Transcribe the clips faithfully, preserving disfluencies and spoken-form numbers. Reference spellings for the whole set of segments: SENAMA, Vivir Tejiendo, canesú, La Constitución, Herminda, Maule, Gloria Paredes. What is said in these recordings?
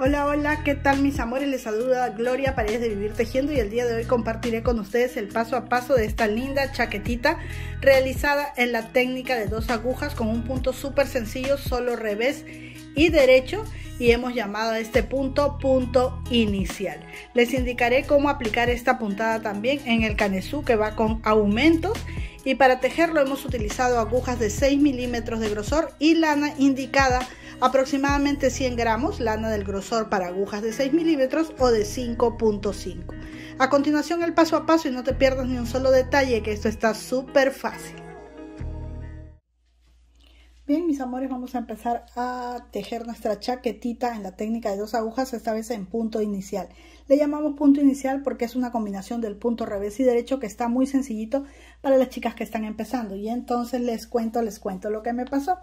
Hola, hola, ¿qué tal mis amores? Les saluda Gloria Paredes de Vivir Tejiendo y el día de hoy compartiré con ustedes el paso a paso de esta linda chaquetita realizada en la técnica de dos agujas con un punto súper sencillo, solo revés y derecho, y hemos llamado a este punto, punto inicial. Les indicaré cómo aplicar esta puntada también en el canesú que va con aumentos, y para tejerlo hemos utilizado agujas de seis milímetros de grosor y lana indicada aproximadamente cien gramos, lana del grosor para agujas de seis milímetros o de cinco punto cinco. A continuación el paso a paso y no te pierdas ni un solo detalle, que esto está súper fácil. Bien, mis amores, vamos a empezar a tejer nuestra chaquetita en la técnica de dos agujas, esta vez en punto inicial. Le llamamos punto inicial porque es una combinación del punto revés y derecho que está muy sencillito para las chicas que están empezando. Y entonces les cuento, les cuento lo que me pasó.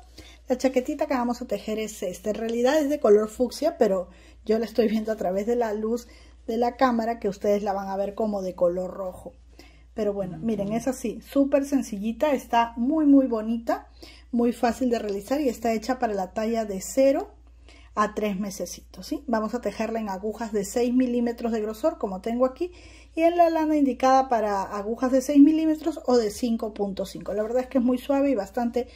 La chaquetita que vamos a tejer es esta. En realidad es de color fucsia, pero yo la estoy viendo a través de la luz de la cámara, que ustedes la van a ver como de color rojo. Pero bueno, miren, es así, súper sencillita, está muy muy bonita, muy fácil de realizar y está hecha para la talla de cero a tres mesecitos, ¿sí? Vamos a tejerla en agujas de seis milímetros de grosor, como tengo aquí, y en la lana indicada para agujas de seis milímetros o de cinco punto cinco. La verdad es que es muy suave y bastante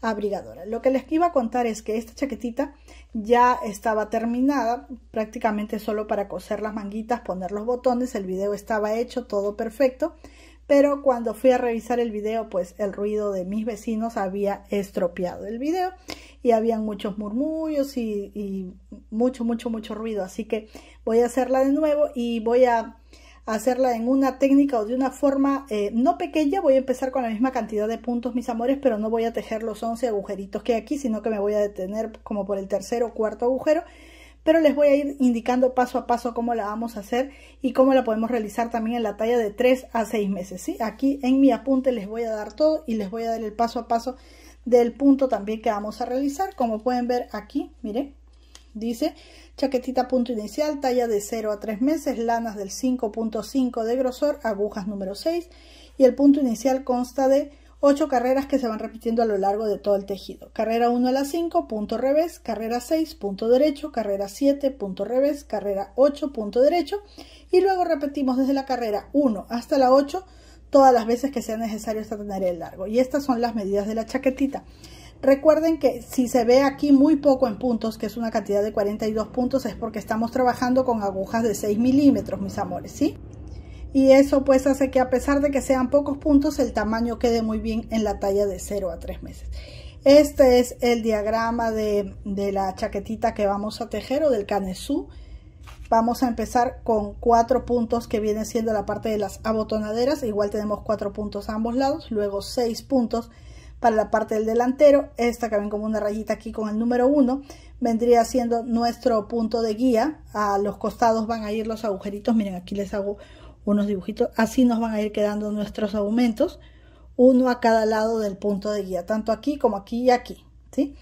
abrigadora. Lo que les iba a contar es que esta chaquetita ya estaba terminada, prácticamente solo para coser las manguitas, poner los botones. El video estaba hecho, todo perfecto, pero cuando fui a revisar el video, pues el ruido de mis vecinos había estropeado el video y habían muchos murmullos y, y mucho, mucho, mucho ruido. Así que voy a hacerla de nuevo y voy a hacerla en una técnica o de una forma eh, no pequeña. Voy a empezar con la misma cantidad de puntos, mis amores, pero no voy a tejer los once agujeritos que hay aquí, sino que me voy a detener como por el tercer o cuarto agujero. Pero les voy a ir indicando paso a paso cómo la vamos a hacer y cómo la podemos realizar también en la talla de tres a seis meses, ¿sí? Aquí en mi apunte les voy a dar todo y les voy a dar el paso a paso del punto también que vamos a realizar. Como pueden ver aquí, miren, dice chaquetita punto inicial, talla de cero a tres meses, lanas del cinco punto cinco de grosor, agujas número seis, y el punto inicial consta de ocho carreras que se van repitiendo a lo largo de todo el tejido. Carrera uno a la cinco, punto revés, carrera seis, punto derecho, carrera siete, punto revés, carrera ocho, punto derecho, y luego repetimos desde la carrera uno hasta la ocho todas las veces que sea necesario hasta tener el largo. Y estas son las medidas de la chaquetita. Recuerden que si se ve aquí muy poco en puntos, que es una cantidad de cuarenta y dos puntos, es porque estamos trabajando con agujas de seis milímetros, mis amores, ¿sí? Y eso pues hace que, a pesar de que sean pocos puntos, el tamaño quede muy bien en la talla de cero a tres meses. Este es el diagrama de, de la chaquetita que vamos a tejer o del canesú. Vamos a empezar con cuatro puntos que viene siendo la parte de las abotonaderas. Igual tenemos cuatro puntos a ambos lados, luego seis puntos para la parte del delantero. Esta que ven como una rayita aquí con el número uno vendría siendo nuestro punto de guía. A los costados van a ir los agujeritos. Miren, aquí les hago unos dibujitos, así nos van a ir quedando nuestros aumentos, uno a cada lado del punto de guía, tanto aquí como aquí y aquí, ¿sí?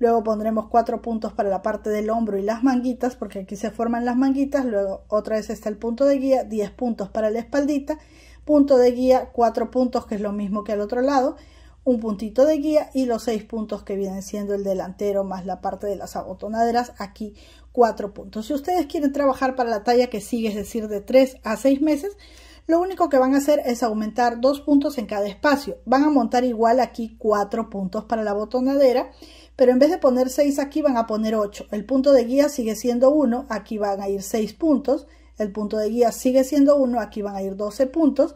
Luego pondremos cuatro puntos para la parte del hombro y las manguitas, porque aquí se forman las manguitas. Luego otra vez está el punto de guía, diez puntos para la espaldita, punto de guía, cuatro puntos, que es lo mismo que al otro lado, un puntito de guía, y los seis puntos que vienen siendo el delantero más la parte de las abotonaderas, aquí cuatro puntos. Si ustedes quieren trabajar para la talla que sigue, es decir, de tres a seis meses, lo único que van a hacer es aumentar dos puntos en cada espacio. Van a montar igual aquí cuatro puntos para la botonadera, pero en vez de poner seis aquí van a poner ocho. El punto de guía sigue siendo uno, aquí van a ir seis puntos. El punto de guía sigue siendo uno, aquí van a ir doce puntos.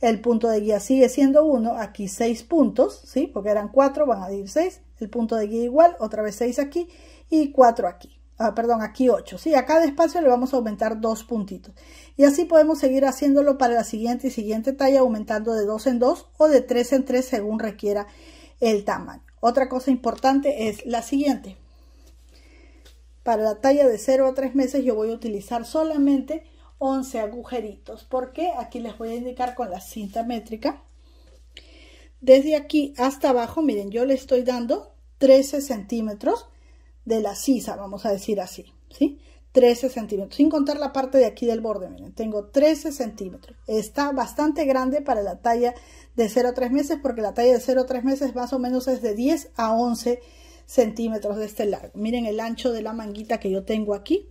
El punto de guía sigue siendo uno, aquí seis puntos, ¿sí? Porque eran cuatro, van a ir seis. El punto de guía igual, otra vez seis aquí y cuatro aquí. Ah, perdón, aquí ocho, ¿sí? A cada espacio le vamos a aumentar dos puntitos. Y así podemos seguir haciéndolo para la siguiente y siguiente talla, aumentando de dos en dos o de tres en tres según requiera el tamaño. Otra cosa importante es la siguiente. Para la talla de cero a tres meses yo voy a utilizar solamente once agujeritos. ¿Por qué? Aquí les voy a indicar con la cinta métrica. Desde aquí hasta abajo, miren, yo le estoy dando trece centímetros. De la sisa, vamos a decir así, ¿sí? trece centímetros, sin contar la parte de aquí del borde. Miren, tengo trece centímetros. Está bastante grande para la talla de cero a tres meses, porque la talla de cero a tres meses más o menos es de diez a once centímetros de este largo. Miren el ancho de la manguita que yo tengo aquí,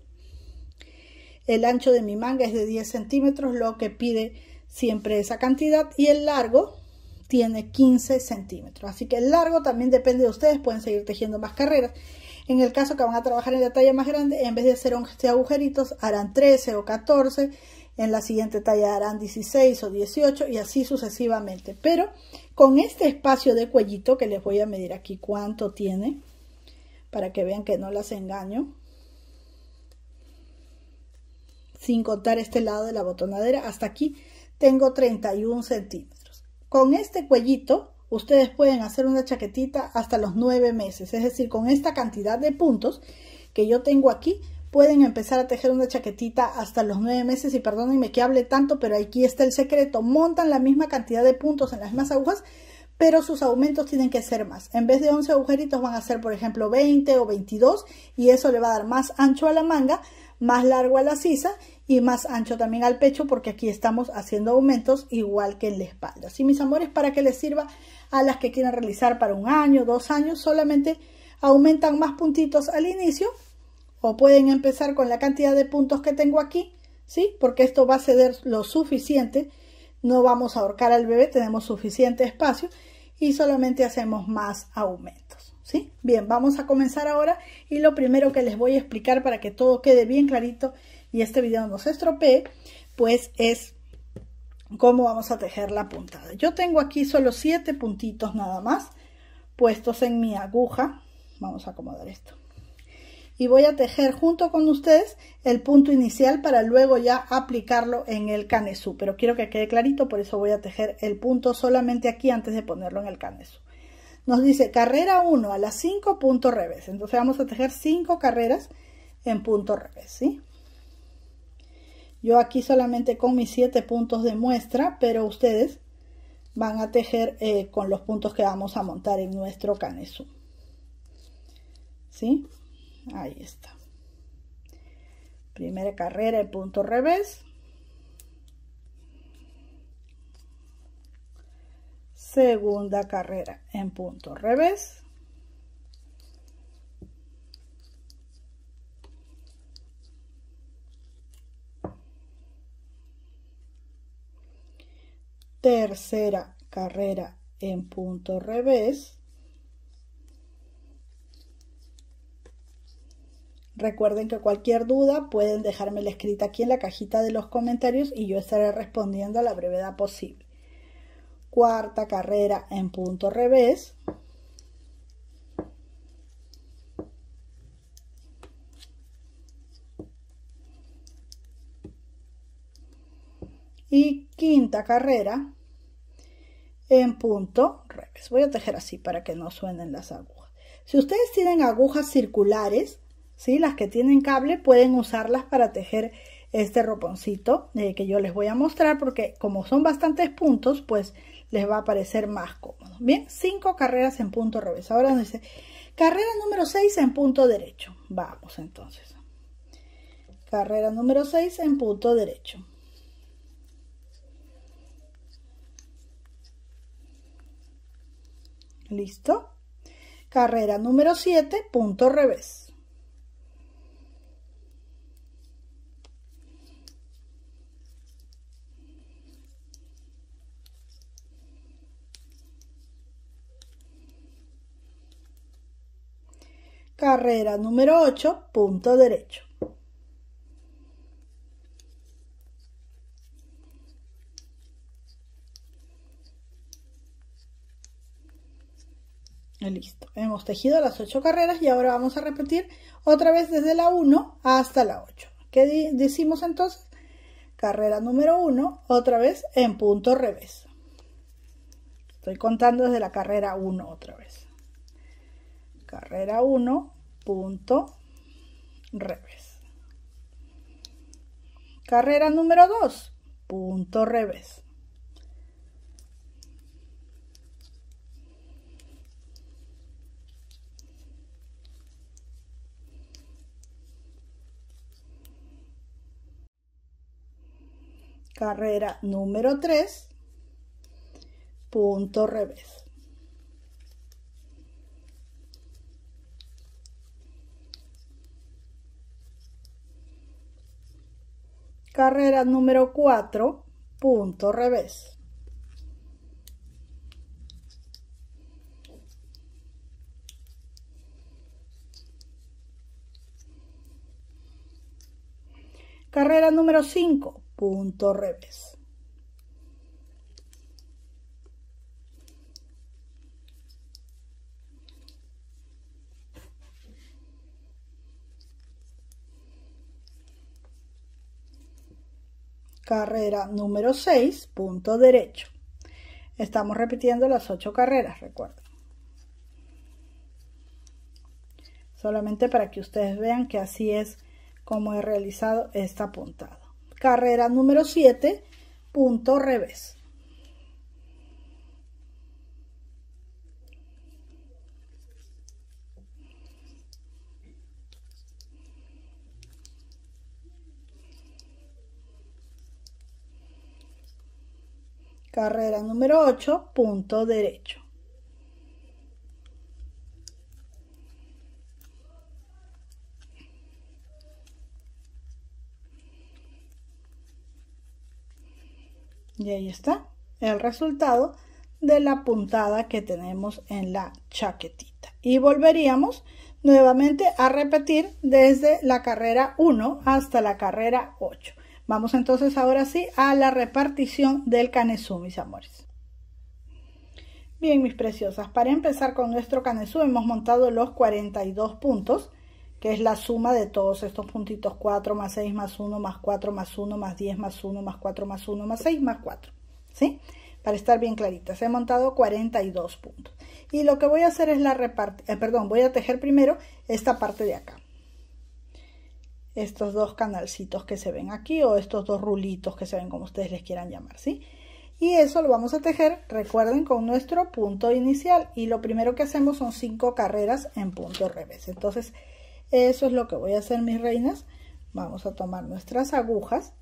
El ancho de mi manga es de diez centímetros, lo que pide siempre esa cantidad, y el largo tiene quince centímetros. Así que el largo también depende de ustedes, pueden seguir tejiendo más carreras. En el caso que van a trabajar en la talla más grande, en vez de hacer once agujeritos, harán trece o catorce. En la siguiente talla harán dieciséis o dieciocho y así sucesivamente. Pero con este espacio de cuellito que les voy a medir aquí cuánto tiene, para que vean que no las engaño, sin contar este lado de la botonadera, hasta aquí tengo treinta y un centímetros. Con este cuellito ustedes pueden hacer una chaquetita hasta los nueve meses, es decir, con esta cantidad de puntos que yo tengo aquí, pueden empezar a tejer una chaquetita hasta los nueve meses. Y perdónenme que hable tanto, pero aquí está el secreto. Montan la misma cantidad de puntos en las mismas agujas, pero sus aumentos tienen que ser más. En vez de once agujeritos van a ser, por ejemplo, veinte o veintidós, y eso le va a dar más ancho a la manga, más largo a la sisa y más ancho también al pecho, porque aquí estamos haciendo aumentos igual que en la espalda. Así, mis amores, para que les sirva a las que quieran realizar para un año, dos años, solamente aumentan más puntitos al inicio, o pueden empezar con la cantidad de puntos que tengo aquí, ¿sí? Porque esto va a ceder lo suficiente, no vamos a ahorcar al bebé, tenemos suficiente espacio y solamente hacemos más aumentos, ¿sí? Bien, vamos a comenzar ahora, y lo primero que les voy a explicar para que todo quede bien clarito y este video no se estropee, pues es cómo vamos a tejer la puntada. Yo tengo aquí solo siete puntitos nada más puestos en mi aguja. Vamos a acomodar esto. Y voy a tejer junto con ustedes el punto inicial para luego ya aplicarlo en el canesú. Pero quiero que quede clarito, por eso voy a tejer el punto solamente aquí antes de ponerlo en el canesú. Nos dice carrera uno a las cinco puntos revés. Entonces vamos a tejer cinco carreras en punto revés, ¿sí? Yo aquí solamente con mis siete puntos de muestra, pero ustedes van a tejer eh, con los puntos que vamos a montar en nuestro canesú, ¿sí? Ahí está. Primera carrera en punto revés. Segunda carrera en punto revés. Tercera carrera en punto revés. Recuerden que cualquier duda pueden dejármela escrita aquí en la cajita de los comentarios y yo estaré respondiendo a la brevedad posible. Cuarta carrera en punto revés. Y quinta carrera en punto revés. Voy a tejer así para que no suenen las agujas. Si ustedes tienen agujas circulares, ¿sí? Las que tienen cable pueden usarlas para tejer este roponcito eh, que yo les voy a mostrar, porque como son bastantes puntos, pues les va a parecer más cómodo. Bien, cinco carreras en punto revés. Ahora nos dice carrera número seis en punto derecho. Vamos entonces. Carrera número seis en punto derecho. Listo. Carrera número siete, punto revés. Carrera número ocho, punto derecho. Listo, hemos tejido las ocho carreras y ahora vamos a repetir otra vez desde la uno hasta la ocho. ¿Qué decimos entonces? Carrera número uno, otra vez en punto revés. Estoy contando desde la carrera uno otra vez. Carrera uno, punto revés. Carrera número dos, punto revés. Carrera número tres, punto revés. carrera número cuatro, punto revés. Carrera número cinco, punto revés. Carrera número seis, punto derecho. Estamos repitiendo las ocho carreras, recuerden. Solamente para que ustedes vean que así es como he realizado esta puntada. Carrera número siete, punto revés. Carrera número ocho, punto derecho. Y ahí está el resultado de la puntada que tenemos en la chaquetita. Y volveríamos nuevamente a repetir desde la carrera uno hasta la carrera ocho. Vamos entonces ahora sí a la repartición del canesú, mis amores. Bien, mis preciosas, para empezar con nuestro canesú hemos montado los cuarenta y dos puntos, que es la suma de todos estos puntitos: cuatro más seis más uno más cuatro más uno más diez más uno más cuatro más uno más seis más cuatro, ¿sí? Para estar bien claritas, he montado cuarenta y dos puntos. Y lo que voy a hacer es la repartición, eh, perdón, voy a tejer primero esta parte de acá. Estos dos canalcitos que se ven aquí, o estos dos rulitos que se ven, como ustedes les quieran llamar, ¿sí? Y eso lo vamos a tejer, recuerden, con nuestro punto inicial. Y lo primero que hacemos son cinco carreras en punto revés. Entonces, eso es lo que voy a hacer, mis reinas. Vamos a tomar nuestras agujas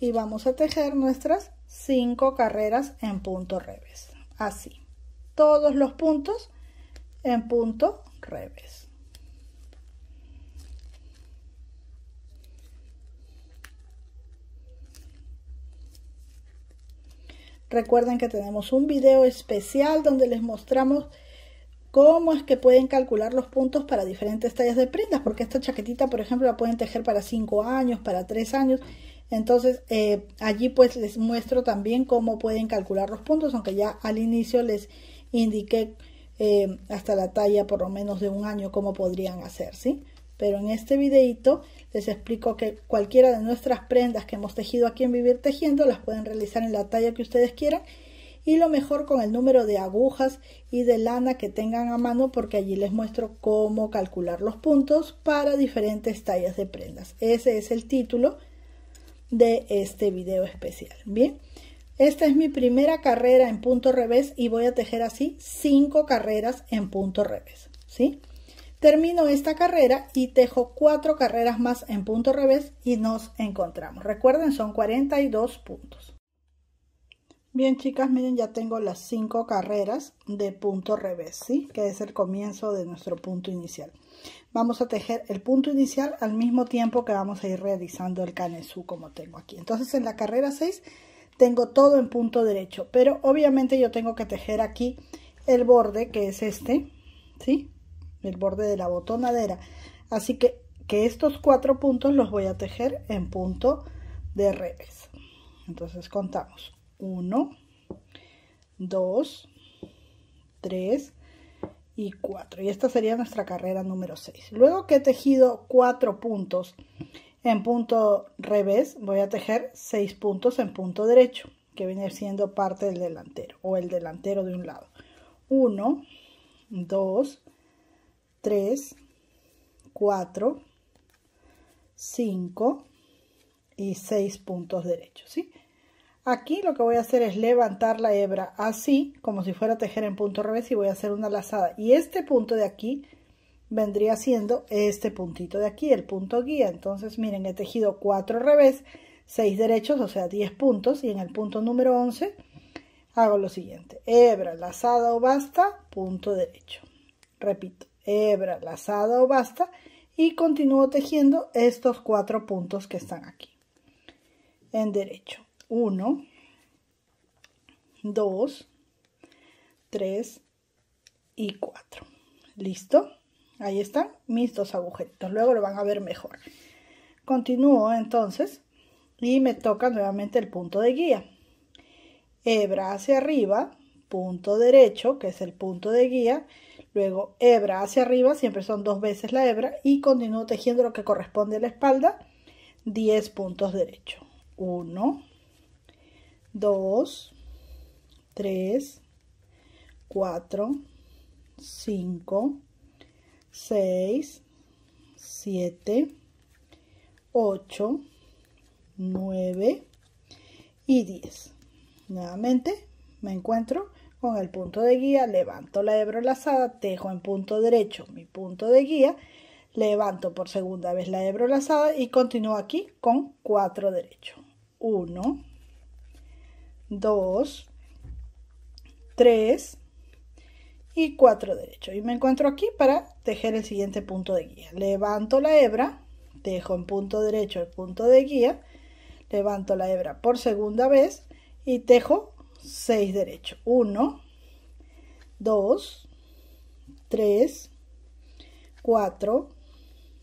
y vamos a tejer nuestras cinco carreras en punto revés. Así, todos los puntos en punto revés. Recuerden que tenemos un video especial donde les mostramos cómo es que pueden calcular los puntos para diferentes tallas de prendas, porque esta chaquetita, por ejemplo, la pueden tejer para cinco años, para tres años. Entonces, eh, allí pues les muestro también cómo pueden calcular los puntos, aunque ya al inicio les indiqué eh, hasta la talla por lo menos de un año cómo podrían hacer, ¿sí? Pero en este videito les explico que cualquiera de nuestras prendas que hemos tejido aquí en Vivir Tejiendo las pueden realizar en la talla que ustedes quieran, y lo mejor con el número de agujas y de lana que tengan a mano, porque allí les muestro cómo calcular los puntos para diferentes tallas de prendas. Ese es el título de este video especial. Bien, esta es mi primera carrera en punto revés y voy a tejer así cinco carreras en punto revés, ¿sí? Termino esta carrera y tejo cuatro carreras más en punto revés y nos encontramos. Recuerden, son cuarenta y dos puntos. Bien, chicas, miren, ya tengo las cinco carreras de punto revés, ¿sí? Que es el comienzo de nuestro punto inicial. Vamos a tejer el punto inicial al mismo tiempo que vamos a ir realizando el canesú, como tengo aquí. Entonces, en la carrera seis tengo todo en punto derecho, pero obviamente yo tengo que tejer aquí el borde, que es este, ¿sí? El borde de la botonadera, así que, que estos cuatro puntos los voy a tejer en punto de revés. Entonces contamos uno, dos, tres y cuatro, y esta sería nuestra carrera número seis. Luego que he tejido cuatro puntos en punto revés, voy a tejer seis puntos en punto derecho, que viene siendo parte del delantero, o el delantero de un lado. Uno, dos, tres, cuatro, cinco y seis puntos derechos, ¿sí? Aquí lo que voy a hacer es levantar la hebra así, como si fuera a tejer en punto revés, y voy a hacer una lazada. Y este punto de aquí vendría siendo este puntito de aquí, el punto guía. Entonces, miren, he tejido cuatro revés, seis derechos, o sea, diez puntos. Y en el punto número once hago lo siguiente: hebra, lazada o basta, punto derecho. Repito: hebra, lazada o basta, y continúo tejiendo estos cuatro puntos que están aquí. en derecho. uno, dos, tres y cuatro. ¿Listo? Ahí están mis dos agujeritos. Luego lo van a ver mejor. Continúo entonces y me toca nuevamente el punto de guía. Hebra hacia arriba, punto derecho, que es el punto de guía. Luego hebra hacia arriba, siempre son dos veces la hebra. Y continúo tejiendo lo que corresponde a la espalda. diez puntos derecho. uno, dos, tres, cuatro, cinco, seis, siete, ocho, nueve y diez. Nuevamente me encuentro con el punto de guía, levanto la hebra lazada, tejo en punto derecho mi punto de guía, levanto por segunda vez la hebra lazada y continúo aquí con cuatro derecho. uno, dos, tres y cuatro derecho. Y me encuentro aquí para tejer el siguiente punto de guía. Levanto la hebra, tejo en punto derecho el punto de guía, levanto la hebra por segunda vez y tejo seis derecho. uno, dos, tres, cuatro,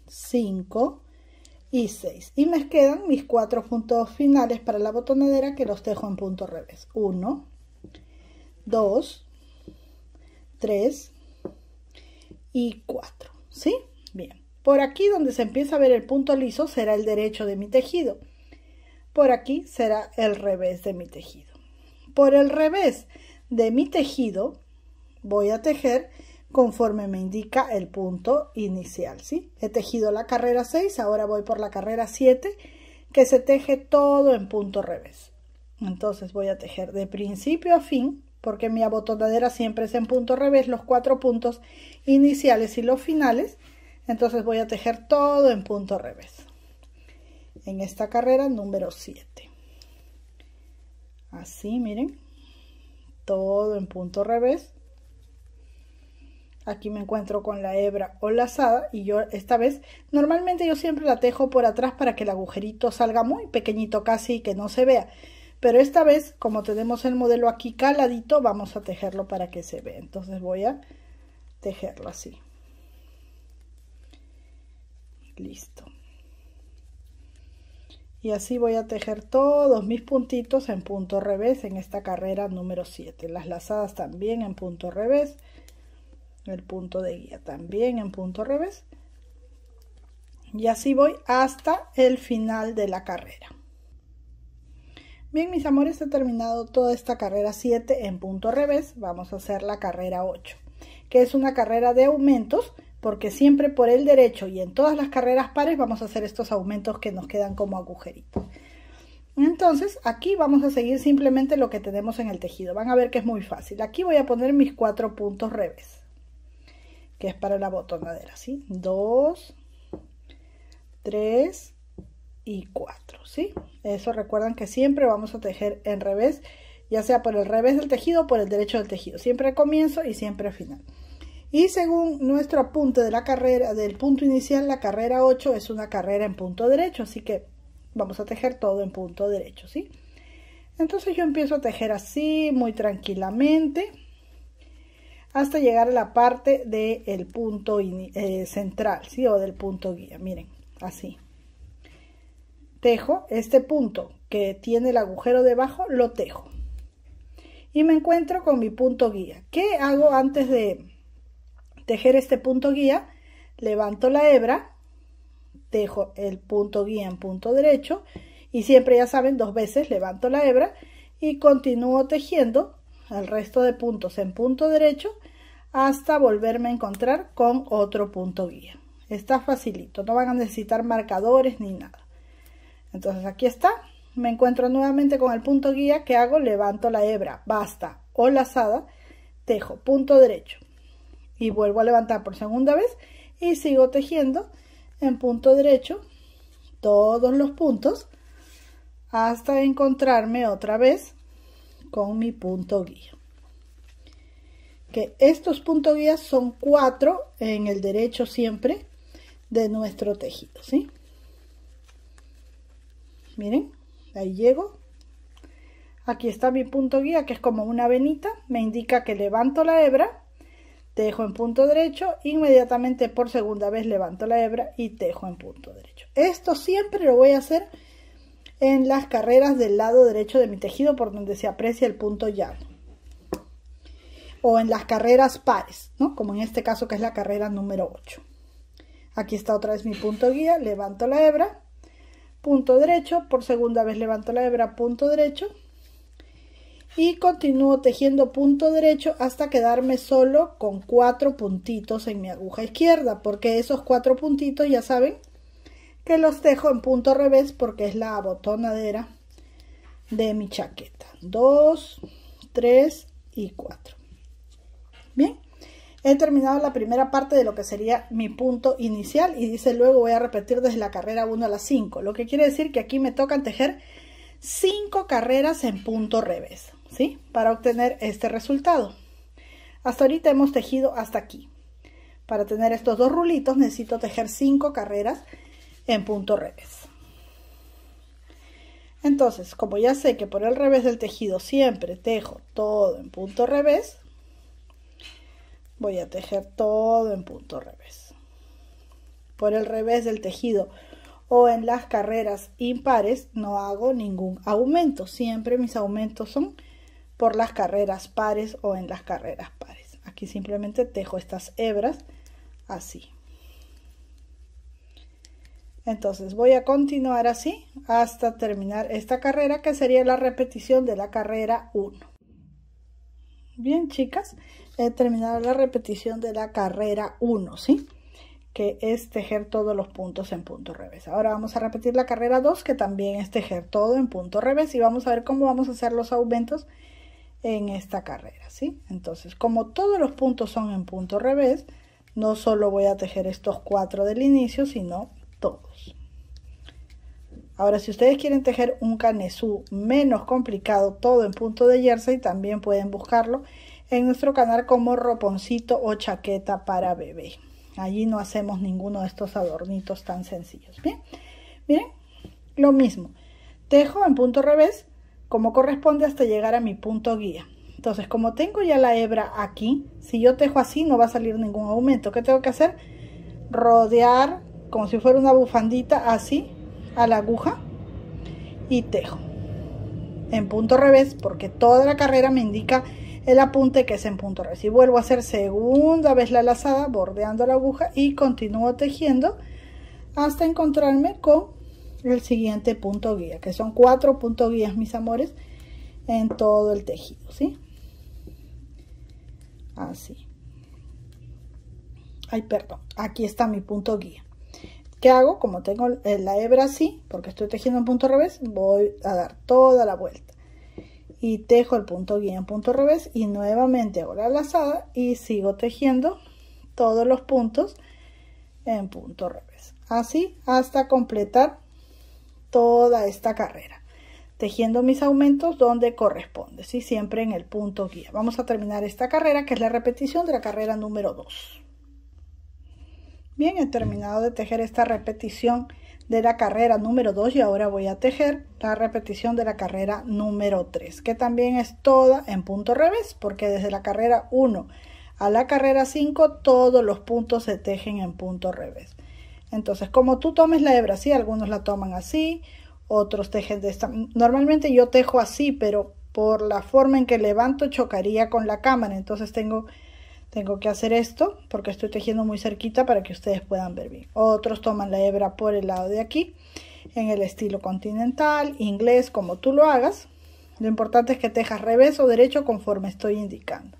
cinco y seis. Y me quedan mis cuatro puntos finales para la botonadera que los tejo en punto revés. uno, dos, tres y cuatro. ¿Sí? Bien. Por aquí donde se empieza a ver el punto liso será el derecho de mi tejido. Por aquí será el revés de mi tejido. Por el revés de mi tejido voy a tejer conforme me indica el punto inicial, ¿sí? He tejido la carrera seis, ahora voy por la carrera siete, que se teje todo en punto revés. Entonces voy a tejer de principio a fin, porque mi abotonadera siempre es en punto revés, los cuatro puntos iniciales y los finales. Entonces voy a tejer todo en punto revés. En esta carrera número siete. Así, miren. Todo en punto revés. Aquí me encuentro con la hebra o lazada y yo esta vez, normalmente yo siempre la tejo por atrás para que el agujerito salga muy pequeñito casi y que no se vea. Pero esta vez, como tenemos el modelo aquí caladito, vamos a tejerlo para que se vea. Entonces voy a tejerlo así. Listo. Y así voy a tejer todos mis puntitos en punto revés en esta carrera número siete. Las lazadas también en punto revés. El punto de guía también en punto revés. Y así voy hasta el final de la carrera. Bien, mis amores, he terminado toda esta carrera siete en punto revés. Vamos a hacer la carrera ocho, que es una carrera de aumentos, porque siempre por el derecho y en todas las carreras pares vamos a hacer estos aumentos que nos quedan como agujeritos. Entonces aquí vamos a seguir simplemente lo que tenemos en el tejido. Van a ver que es muy fácil. Aquí voy a poner mis cuatro puntos revés, que es para la botonadera, ¿sí? dos, tres y cuatro, ¿sí? Eso recuerdan que siempre vamos a tejer en revés, ya sea por el revés del tejido o por el derecho del tejido. Siempre al comienzo y siempre al final. Y según nuestro apunte de la carrera, del punto inicial, la carrera ocho es una carrera en punto derecho, así que vamos a tejer todo en punto derecho, ¿sí? Entonces yo empiezo a tejer así, muy tranquilamente, hasta llegar a la parte del punto eh, central, ¿sí? O del punto guía, miren, así. Tejo este punto que tiene el agujero debajo, lo tejo. Y me encuentro con mi punto guía. ¿Qué hago antes de tejer este punto guía? Levanto la hebra, tejo el punto guía en punto derecho, y siempre, ya saben, dos veces levanto la hebra y continúo tejiendo el resto de puntos en punto derecho hasta volverme a encontrar con otro punto guía. Está facilito, no van a necesitar marcadores ni nada. Entonces aquí está, me encuentro nuevamente con el punto guía. ¿Qué hago? Levanto la hebra, basta o lazada, tejo punto derecho y vuelvo a levantar por segunda vez y sigo tejiendo en punto derecho todos los puntos hasta encontrarme otra vez con mi punto guía. Que estos puntos guías son cuatro en el derecho siempre de nuestro tejido, ¿sí? Miren, ahí llego. Aquí está mi punto guía, que es como una venita, me indica que levanto la hebra, tejo en punto derecho, inmediatamente por segunda vez levanto la hebra y tejo en punto derecho. Esto siempre lo voy a hacer en las carreras del lado derecho de mi tejido, por donde se aprecia el punto llano, o en las carreras pares, ¿no? Como en este caso, que es la carrera número ocho. Aquí está otra vez mi punto guía, levanto la hebra, punto derecho, por segunda vez levanto la hebra, punto derecho, y continúo tejiendo punto derecho hasta quedarme solo con cuatro puntitos en mi aguja izquierda, porque esos cuatro puntitos ya saben que los tejo en punto revés, porque es la abotonadera de mi chaqueta. Dos, tres y cuatro. Bien, he terminado la primera parte de lo que sería mi punto inicial, y dice luego voy a repetir desde la carrera uno a la cinco, lo que quiere decir que aquí me tocan tejer cinco carreras en punto revés, ¿sí? Para obtener este resultado. Hasta ahorita hemos tejido hasta aquí. Para tener estos dos rulitos necesito tejer cinco carreras en punto revés. Entonces, como ya sé que por el revés del tejido siempre tejo todo en punto revés, voy a tejer todo en punto revés. Por el revés del tejido o en las carreras impares no hago ningún aumento, siempre mis aumentos son por las carreras pares o en las carreras pares. Aquí simplemente tejo estas hebras así. Entonces voy a continuar así hasta terminar esta carrera, que sería la repetición de la carrera uno. Bien, chicas, he terminado la repetición de la carrera uno, ¿sí? Que es tejer todos los puntos en punto revés. Ahora vamos a repetir la carrera dos, que también es tejer todo en punto revés, y vamos a ver cómo vamos a hacer los aumentos en esta carrera, ¿sí? Entonces, como todos los puntos son en punto revés, no solo voy a tejer estos cuatro del inicio, sino todos. Ahora, si ustedes quieren tejer un canesú menos complicado, todo en punto de jersey, también pueden buscarlo en nuestro canal como roponcito o chaqueta para bebé. Allí no hacemos ninguno de estos adornitos tan sencillos. Bien, miren, lo mismo. Tejo en punto revés como corresponde hasta llegar a mi punto guía. Entonces, como tengo ya la hebra aquí, si yo tejo así no va a salir ningún aumento. ¿Qué tengo que hacer? Rodear como si fuera una bufandita así a la aguja y tejo en punto revés, porque toda la carrera me indica el apunte que es en punto revés, y vuelvo a hacer segunda vez la lazada bordeando la aguja y continúo tejiendo hasta encontrarme con el siguiente punto guía, que son cuatro puntos guías, mis amores, en todo el tejido, ¿sí? Así. Ay, perdón, aquí está mi punto guía. ¿Qué hago? Como tengo la hebra así, porque estoy tejiendo en punto revés, voy a dar toda la vuelta y tejo el punto guía en punto revés, y nuevamente hago la lazada y sigo tejiendo todos los puntos en punto revés, así hasta completar toda esta carrera, tejiendo mis aumentos donde corresponde, ¿sí? Siempre en el punto guía. Vamos a terminar esta carrera, que es la repetición de la carrera número dos. Bien, he terminado de tejer esta repetición de la carrera número dos, y ahora voy a tejer la repetición de la carrera número tres, que también es toda en punto revés, porque desde la carrera uno a la carrera cinco todos los puntos se tejen en punto revés. Entonces, como tú tomes la hebra así, algunos la toman así, otros tejen de esta. Normalmente yo tejo así, pero por la forma en que levanto chocaría con la cámara, entonces tengo Tengo que hacer esto porque estoy tejiendo muy cerquita para que ustedes puedan ver bien. Otros toman la hebra por el lado de aquí, en el estilo continental, inglés, como tú lo hagas. Lo importante es que tejas revés o derecho conforme estoy indicando.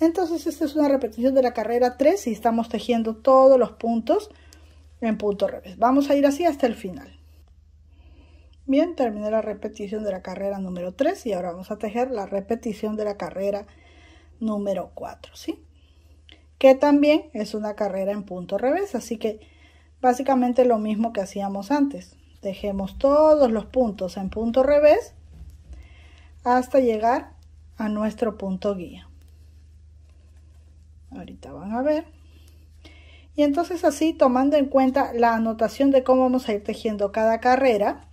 Entonces, esta es una repetición de la carrera tres y estamos tejiendo todos los puntos en punto revés. Vamos a ir así hasta el final. Bien, terminé la repetición de la carrera número tres y ahora vamos a tejer la repetición de la carrera número cuatro, ¿sí? Que también es una carrera en punto revés, así que básicamente lo mismo que hacíamos antes. Tejemos todos los puntos en punto revés hasta llegar a nuestro punto guía. Ahorita van a ver. Y entonces, así, tomando en cuenta la anotación de cómo vamos a ir tejiendo cada carrera,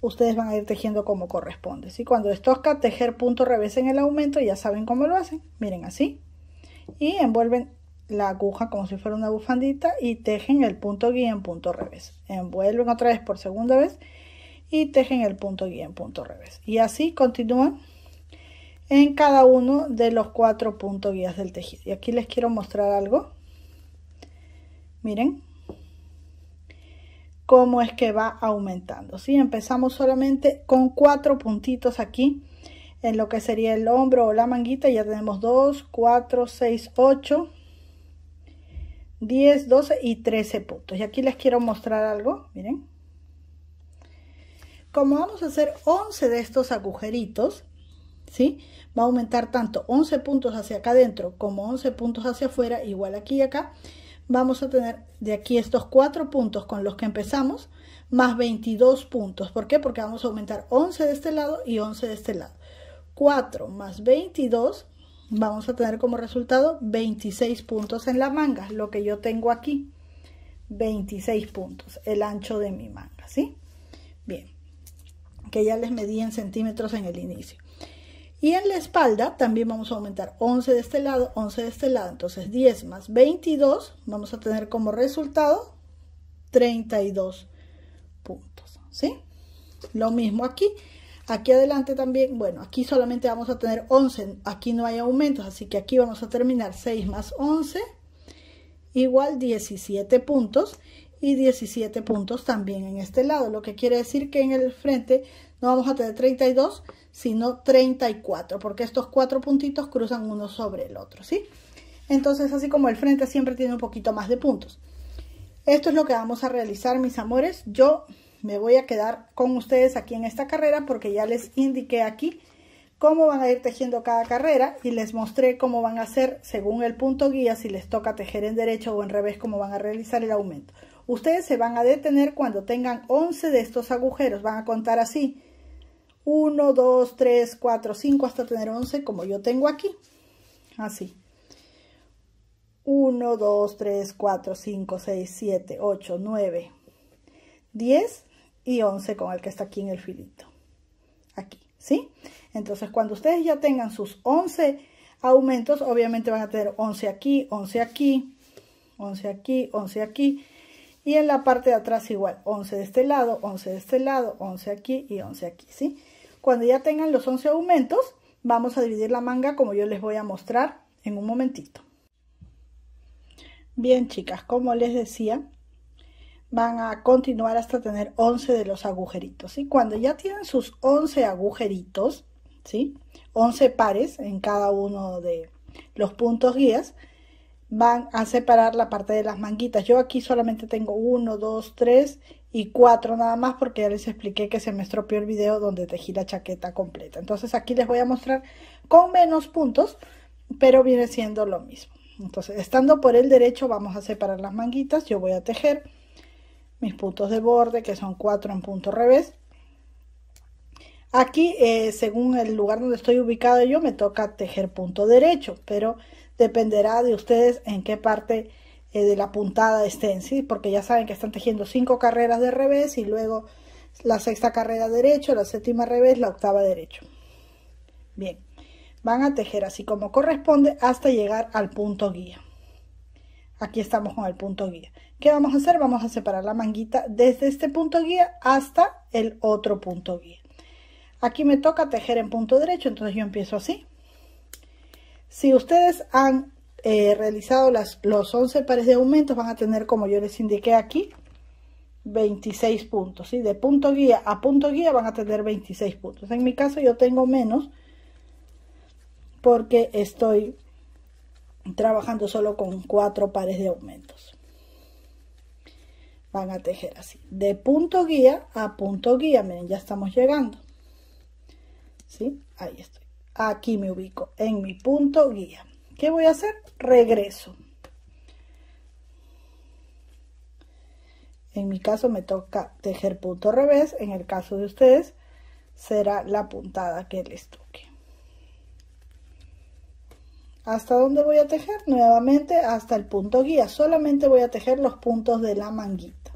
ustedes van a ir tejiendo como corresponde, ¿sí? Cuando les toca tejer punto revés en el aumento, ya saben cómo lo hacen. Miren, así. Y envuelven la aguja como si fuera una bufandita y tejen el punto guía en punto revés. Envuelven otra vez por segunda vez y tejen el punto guía en punto revés. Y así continúan en cada uno de los cuatro puntos guías del tejido. Y aquí les quiero mostrar algo. Miren cómo es que va aumentando, ¿sí? Empezamos solamente con cuatro puntitos aquí en lo que sería el hombro o la manguita. Ya tenemos dos, cuatro, seis, ocho, diez, doce y trece puntos. Y aquí les quiero mostrar algo, miren. Como vamos a hacer once de estos agujeritos, ¿sí? Va a aumentar tanto once puntos hacia acá adentro como once puntos hacia afuera, igual aquí y acá. Vamos a tener de aquí estos cuatro puntos con los que empezamos, más veintidós puntos. ¿Por qué? Porque vamos a aumentar once de este lado y once de este lado. cuatro más veintidós, vamos a tener como resultado veintiséis puntos en la manga, lo que yo tengo aquí. veintiséis puntos, el ancho de mi manga, ¿sí? Bien, que ya les medí en centímetros en el inicio. Y en la espalda también vamos a aumentar once de este lado, once de este lado. Entonces diez más veintidós, vamos a tener como resultado treinta y dos puntos, ¿sí? Lo mismo aquí. Aquí adelante también, bueno, aquí solamente vamos a tener once, aquí no hay aumentos, así que aquí vamos a terminar seis más once, igual diecisiete puntos. Y diecisiete puntos también en este lado, lo que quiere decir que en el frente no vamos a tener treinta y dos, sino treinta y cuatro, porque estos cuatro puntitos cruzan uno sobre el otro, ¿sí? Entonces, así como el frente siempre tiene un poquito más de puntos. Esto es lo que vamos a realizar, mis amores. Yo me voy a quedar con ustedes aquí en esta carrera porque ya les indiqué aquí cómo van a ir tejiendo cada carrera y les mostré cómo van a hacer según el punto guía, si les toca tejer en derecho o en revés, cómo van a realizar el aumento. Ustedes se van a detener cuando tengan once de estos agujeros. Van a contar así. uno, dos, tres, cuatro, cinco hasta tener once como yo tengo aquí. Así. uno, dos, tres, cuatro, cinco, seis, siete, ocho, nueve, diez y once con el que está aquí en el filito. Aquí, ¿sí? Entonces, cuando ustedes ya tengan sus once aumentos, obviamente van a tener once aquí, once aquí, once aquí, once aquí. Y en la parte de atrás igual, once de este lado, once de este lado, once aquí y once aquí, ¿sí? Cuando ya tengan los once aumentos, vamos a dividir la manga como yo les voy a mostrar en un momentito. Bien, chicas, como les decía, van a continuar hasta tener once de los agujeritos, ¿sí? Cuando ya tienen sus once agujeritos, ¿sí? once pares en cada uno de los puntos guías, van a separar la parte de las manguitas. Yo aquí solamente tengo uno, dos, tres y cuatro nada más porque ya les expliqué que se me estropeó el video donde tejí la chaqueta completa. Entonces aquí les voy a mostrar con menos puntos, pero viene siendo lo mismo. Entonces, estando por el derecho, vamos a separar las manguitas. Yo voy a tejer mis puntos de borde, que son cuatro en punto revés. Aquí, eh, según el lugar donde estoy ubicado yo, me toca tejer punto derecho, pero dependerá de ustedes en qué parte eh, de la puntada estén, ¿sí? Porque ya saben que están tejiendo cinco carreras de revés y luego la sexta carrera derecho, la séptima revés, la octava derecho. Bien, van a tejer así como corresponde hasta llegar al punto guía. Aquí estamos con el punto guía. ¿Qué vamos a hacer? Vamos a separar la manguita desde este punto guía hasta el otro punto guía. Aquí me toca tejer en punto derecho, entonces yo empiezo así. Si ustedes han eh, realizado las, los once pares de aumentos, van a tener, como yo les indiqué aquí, veintiséis puntos, ¿sí? De punto guía a punto guía van a tener veintiséis puntos. En mi caso yo tengo menos porque estoy trabajando solo con cuatro pares de aumentos. Van a tejer así, de punto guía a punto guía. Miren, ya estamos llegando, ¿sí? Ahí estoy. Aquí me ubico en mi punto guía. ¿Qué voy a hacer? Regreso. En mi caso me toca tejer punto revés. En el caso de ustedes será la puntada que les toque. ¿Hasta dónde voy a tejer? Nuevamente hasta el punto guía. Solamente voy a tejer los puntos de la manguita.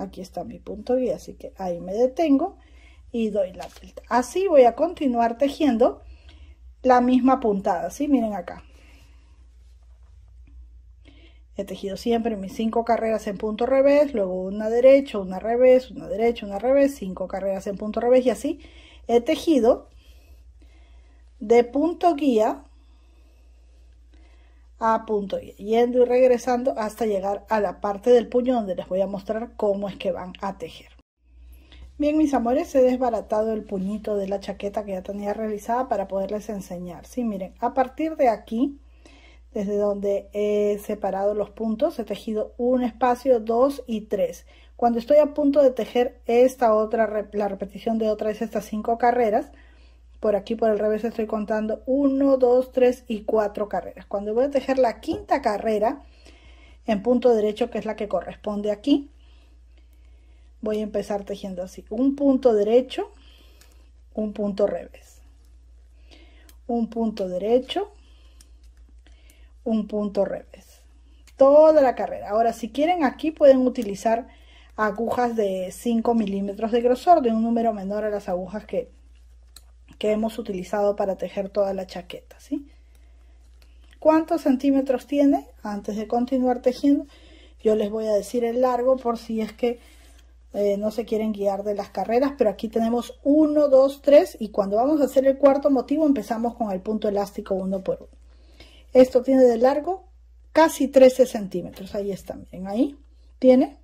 Aquí está mi punto y, así que ahí me detengo y doy la vuelta. Así voy a continuar tejiendo la misma puntada, ¿sí? Miren acá. He tejido siempre mis cinco carreras en punto revés, luego una derecha, una revés, una derecha, una revés, cinco carreras en punto revés, y así he tejido de punto guía a punto guía, yendo y regresando hasta llegar a la parte del puño donde les voy a mostrar cómo es que van a tejer. Bien, mis amores, he desbaratado el puñito de la chaqueta que ya tenía realizada para poderles enseñar. Sí, miren, a partir de aquí, desde donde he separado los puntos, he tejido un espacio, dos y tres. Cuando estoy a punto de tejer esta otra, la repetición de otra es estas cinco carreras. Por aquí, por el revés, estoy contando uno, dos, tres y cuatro carreras. Cuando voy a tejer la quinta carrera en punto derecho, que es la que corresponde aquí, voy a empezar tejiendo así. Un punto derecho, un punto revés. Un punto derecho, un punto revés. Toda la carrera. Ahora, si quieren, aquí pueden utilizar agujas de cinco milímetros de grosor, de un número menor a las agujas que... que hemos utilizado para tejer toda la chaqueta, ¿sí? ¿Cuántos centímetros tiene? Antes de continuar tejiendo, yo les voy a decir el largo por si es que eh, no se quieren guiar de las carreras, pero aquí tenemos uno, dos, tres y cuando vamos a hacer el cuarto motivo empezamos con el punto elástico uno por uno. Esto tiene de largo casi trece centímetros, ahí está, miren, ahí tiene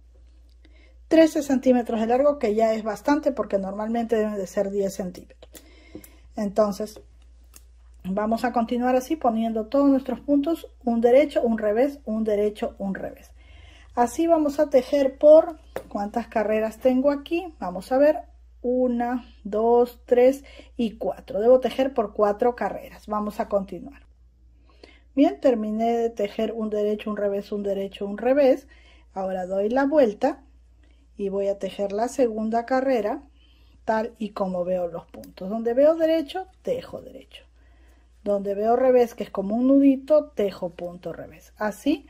trece centímetros de largo, que ya es bastante porque normalmente deben de ser diez centímetros. Entonces, vamos a continuar así poniendo todos nuestros puntos, un derecho, un revés, un derecho, un revés. Así vamos a tejer por, ¿cuántas carreras tengo aquí? Vamos a ver, una, dos, tres y cuatro. Debo tejer por cuatro carreras. Vamos a continuar. Bien, terminé de tejer un derecho, un revés, un derecho, un revés. Ahora doy la vuelta y voy a tejer la segunda carrera, tal y como veo los puntos. Donde veo derecho, tejo derecho. Donde veo revés, que es como un nudito, tejo punto revés. Así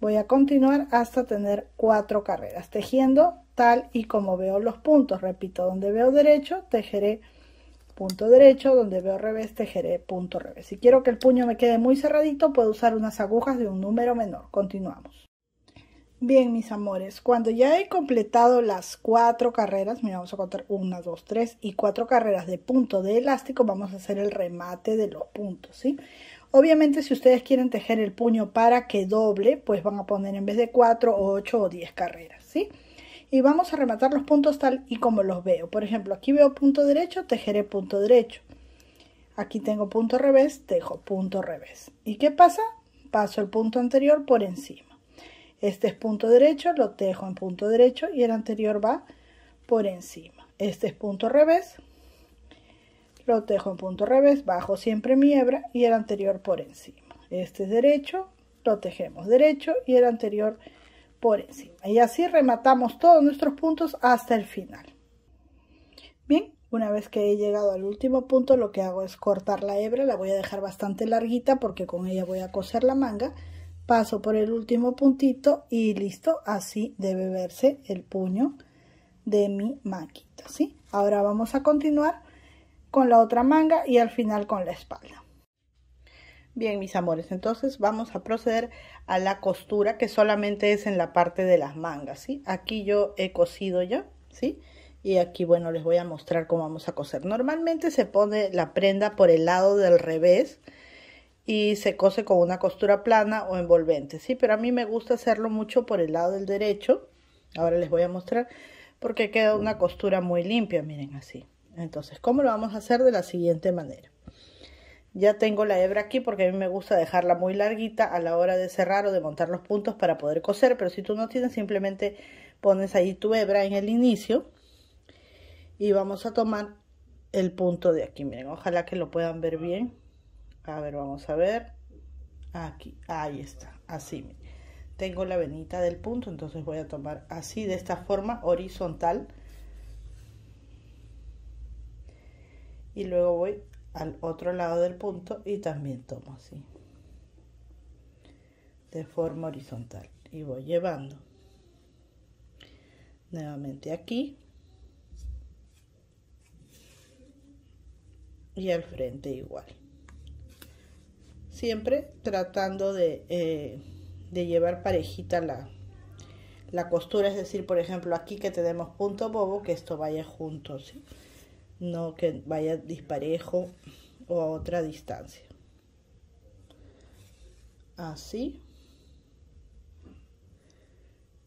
voy a continuar hasta tener cuatro carreras, tejiendo tal y como veo los puntos. Repito, donde veo derecho, tejeré punto derecho. Donde veo revés, tejeré punto revés. Si quiero que el puño me quede muy cerradito, puedo usar unas agujas de un número menor. Continuamos. Bien, mis amores, cuando ya he completado las cuatro carreras, mira, vamos a contar una, dos, tres y cuatro carreras de punto de elástico, vamos a hacer el remate de los puntos, ¿sí? Obviamente, si ustedes quieren tejer el puño para que doble, pues van a poner en vez de cuatro, ocho o diez carreras, ¿sí? Y vamos a rematar los puntos tal y como los veo. Por ejemplo, aquí veo punto derecho, tejeré punto derecho. Aquí tengo punto revés, tejo punto revés. ¿Y qué pasa? Paso el punto anterior por encima. Este es punto derecho, lo tejo en punto derecho y el anterior va por encima. Este es punto revés, lo tejo en punto revés, bajo siempre mi hebra y el anterior por encima. Este es derecho, lo tejemos derecho y el anterior por encima. Y así rematamos todos nuestros puntos hasta el final. Bien, una vez que he llegado al último punto, lo que hago es cortar la hebra, la voy a dejar bastante larguita porque con ella voy a coser la manga. Paso por el último puntito y listo, así debe verse el puño de mi manguita, ¿sí? Ahora vamos a continuar con la otra manga y al final con la espalda. Bien, mis amores, entonces vamos a proceder a la costura, que solamente es en la parte de las mangas, ¿sí? Aquí yo he cosido ya, ¿sí? Y aquí, bueno, les voy a mostrar cómo vamos a coser. Normalmente se pone la prenda por el lado del revés y se cose con una costura plana o envolvente, sí, pero a mí me gusta hacerlo mucho por el lado del derecho. Ahora les voy a mostrar porque queda una costura muy limpia, miren, así. Entonces, ¿cómo lo vamos a hacer? De la siguiente manera. Ya tengo la hebra aquí porque a mí me gusta dejarla muy larguita a la hora de cerrar o de montar los puntos para poder coser, pero si tú no tienes, simplemente pones ahí tu hebra en el inicio y vamos a tomar el punto de aquí, miren, ojalá que lo puedan ver bien. A ver, vamos a ver, aquí, ahí está, así, miren. Tengo la venita del punto, entonces voy a tomar así, de esta forma, horizontal. Y luego voy al otro lado del punto y también tomo así, de forma horizontal. Y voy llevando. nuevamente aquí y al frente igual, siempre tratando de, eh, de llevar parejita la, la costura, es decir, por ejemplo aquí que tenemos punto bobo, que esto vaya junto, ¿sí? No que vaya disparejo o a otra distancia, así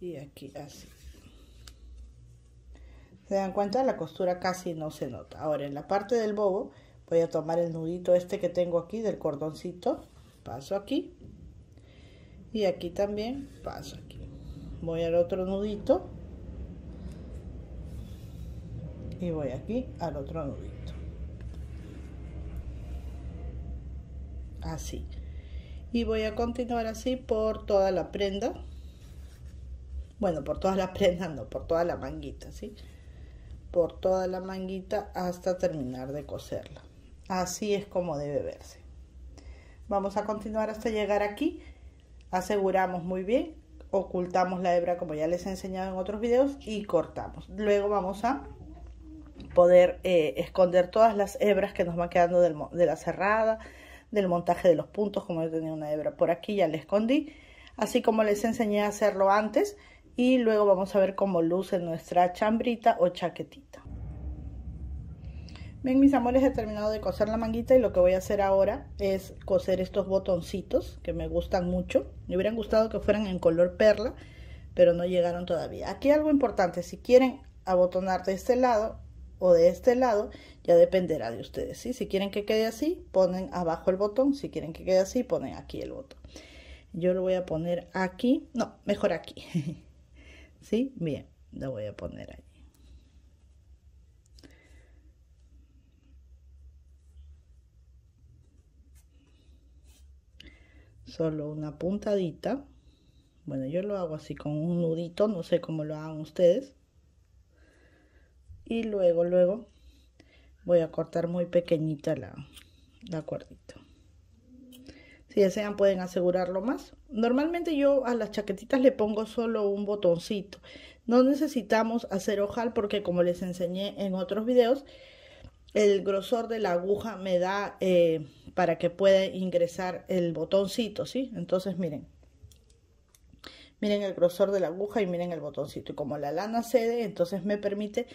y aquí así. Se dan cuenta, la costura casi no se nota. Ahora en la parte del bobo voy a tomar el nudito este que tengo aquí del cordoncito, paso aquí y aquí también paso aquí, voy al otro nudito y voy aquí al otro nudito, así, y voy a continuar así por toda la prenda. Bueno, por todas las prendas no, por toda la manguita, ¿sí? Por toda la manguita hasta terminar de coserla. Así es como debe verse. Vamos a continuar hasta llegar aquí. Aseguramos muy bien, ocultamos la hebra como ya les he enseñado en otros videos y cortamos. Luego vamos a poder eh, esconder todas las hebras que nos van quedando del, de la cerrada, del montaje de los puntos, como yo tenía una hebra por aquí, ya la escondí. Así como les enseñé a hacerlo antes. Y luego vamos a ver cómo luce nuestra chambrita o chaquetita. Bien, mis amores, he terminado de coser la manguita y lo que voy a hacer ahora es coser estos botoncitos que me gustan mucho. Me hubieran gustado que fueran en color perla, pero no llegaron todavía. Aquí algo importante, si quieren abotonar de este lado o de este lado, ya dependerá de ustedes, ¿sí? Si quieren que quede así, ponen abajo el botón. Si quieren que quede así, ponen aquí el botón. Yo lo voy a poner aquí, no, mejor aquí. ¿Sí? Bien, lo voy a poner allí. Solo una puntadita. Bueno, yo lo hago así con un nudito, no sé cómo lo hagan ustedes. Y luego, luego voy a cortar muy pequeñita la, la cuerdita. Si desean pueden asegurarlo más. Normalmente yo a las chaquetitas le pongo solo un botoncito. No necesitamos hacer ojal porque como les enseñé en otros videos, el grosor de la aguja me da eh, para que pueda ingresar el botoncito, ¿sí? Entonces miren, miren el grosor de la aguja y miren el botoncito. Y como la lana cede, entonces me permite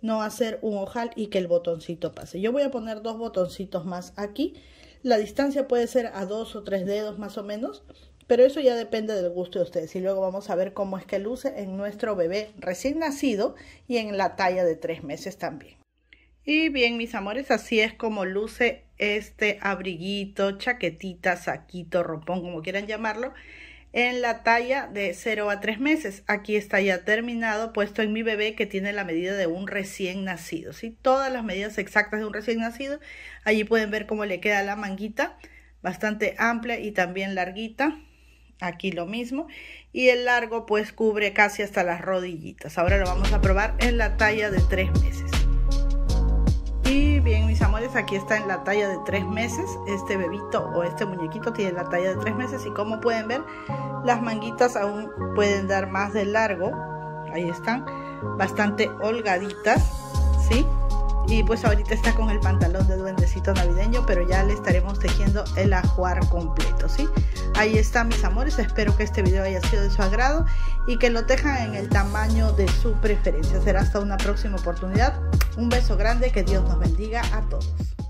no hacer un ojal y que el botoncito pase. Yo voy a poner dos botoncitos más aquí. La distancia puede ser a dos o tres dedos más o menos, pero eso ya depende del gusto de ustedes. Y luego vamos a ver cómo es que luce en nuestro bebé recién nacido y en la talla de tres meses también. Y bien, mis amores, así es como luce este abriguito, chaquetita, saquito, rompón, como quieran llamarlo, en la talla de cero a tres meses. Aquí está ya terminado, puesto en mi bebé que tiene la medida de un recién nacido, ¿sí? Todas las medidas exactas de un recién nacido. Allí pueden ver cómo le queda la manguita, bastante amplia y también larguita. Aquí lo mismo. Y el largo pues cubre casi hasta las rodillitas. Ahora lo vamos a probar en la talla de tres meses. Y bien, mis amores, aquí está en la talla de tres meses. Este bebito o este muñequito tiene la talla de tres meses y como pueden ver, las manguitas aún pueden dar más de largo. Ahí están, bastante holgaditas, ¿sí? Y pues ahorita está con el pantalón de duendecito navideño, pero ya le estaremos tejiendo el ajuar completo, ¿sí? Ahí está, mis amores. Espero que este video haya sido de su agrado y que lo tejan en el tamaño de su preferencia. Será hasta una próxima oportunidad. Un beso grande, que Dios nos bendiga a todos.